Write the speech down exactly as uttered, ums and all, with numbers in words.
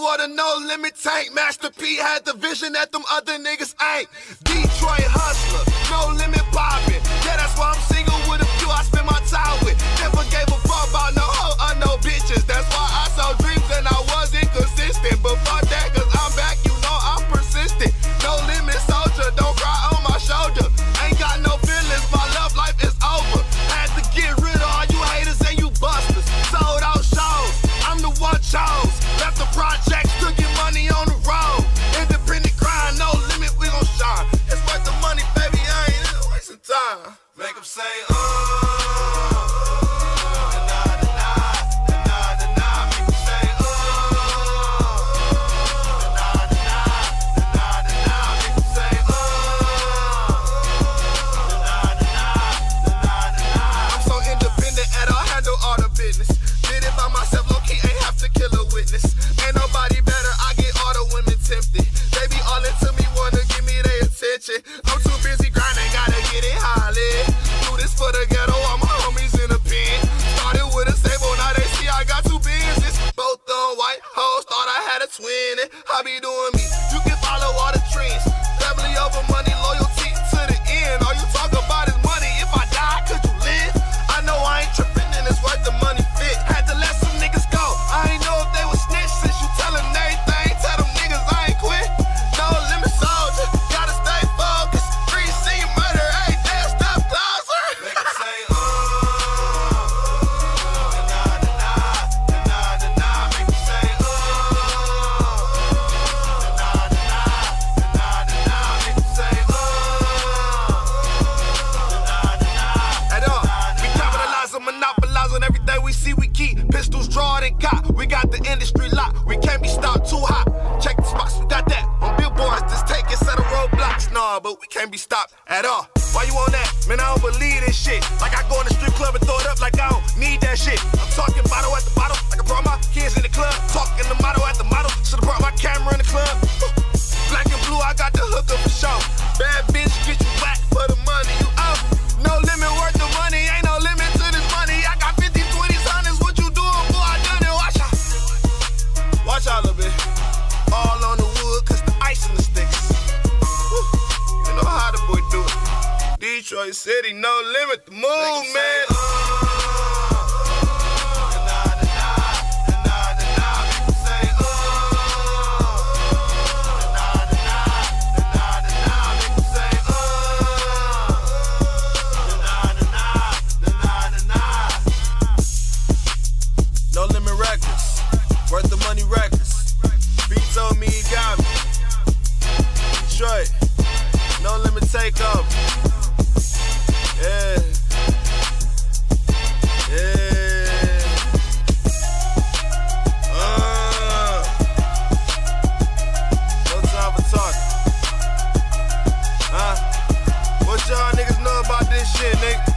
what a No Limit tank. Master P had the vision that them other niggas ain't. Detroit hustler, No Limit poppin'. Yeah, that's why I'm single with a few I spend my time with. Never gave a fuck about no hoe or no bitches. That's why I saw dreams and I was inconsistent. But fuck that, cause I'm back, you know I'm persistent. No Limit soldier, don't cry on my shoulder. Ain't got no feelings, my love life is over. Had to get rid of all you haters and you busters. Sold out shows, I'm the one chose. Left the projects to get money on the road. Independent grind, no limit, we gon' shine. It's worth the money, baby, I ain't in a waste of time. Make them say, oh, deny, deny, deny, deny. Make them say, oh, deny, deny, deny, deny. Make them say, oh, deny, deny, deny, deny. I'm so independent and I handle all the business. Did it by myself, low-key, ain't have to kill a witness. Ain't nobody better, I get all the women tempted. They be all into me, wanna give me their attention. I'm too busy grinding, gotta get it highly. Do this for the ghetto, all my homies in a pen. Started with a stable, now they see I got two businesses. Both on white hoes, thought I had a twin. And I be doing me, you can follow all the trends. Family over money, loyalty to the end. All you talk about is money, if I die, could you live? I know I ain't tripping and it's worth the money fit. Had to let some niggas go, I ain't know if they was snitch. Since you telling everything, tell them niggas I ain't quit. No limit soldier, gotta stay focused. Free scene murder, ain't there, stop closer. Make them say, oh, deny, deny, deny, deny. Make them say, oh, deny, deny, deny, deny. Make them say, oh, deny, deny. At all, we capitalize and monopolize on everything we see, we keep. Pistols drawn and cop, we got the industry locked. We can't be stopped too hot. Check the spots, we got that. On billboards, just take it, set of roadblocks. Nah, but we can't be stopped at all. Why you on that? Man, I don't believe this shit. Like I go in the strip club and throw it up like I don't need that shit. I'm talking bottle at the bottle, like I brought my kids in the club. Talking the motto at the model, should've brought my camera in the club. Black and blue, I got the hookup for show. Bad bitch, get you whack for the money you owe. No limit worth the money, ain't no limit to this money. I got fifty, twenties, hundreds, what you doing, boy? I done it, watch out. Watch out a little bit. All on the wood, cause the ice in the sticks. Woo. You know how the boy do it. Detroit City, no limit, the move, man. No Limit Records, worth the money records. B told me he got me. Detroit, No Limit takeover. Yeah. Yeah. Uh. No time for talking. Huh? What y'all niggas know about this shit, nigga?